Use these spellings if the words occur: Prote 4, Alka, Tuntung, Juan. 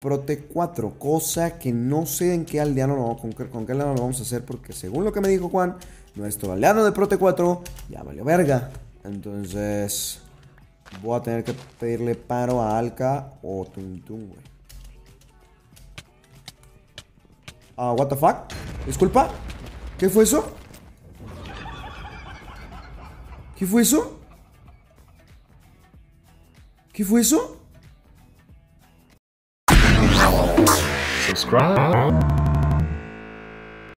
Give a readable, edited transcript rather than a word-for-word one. Prote 4, cosa que no sé en qué aldeano lo vamos, con qué aldeano lo vamos a hacer, porque según lo que me dijo Juan, nuestro aldeano de Prote 4 ya valió verga. Entonces voy a tener que pedirle paro a Alka o Tuntung, güey. Ah, what the fuck? Disculpa, ¿qué fue eso? ¿Qué fue eso? ¿Qué fue eso? Subscribe.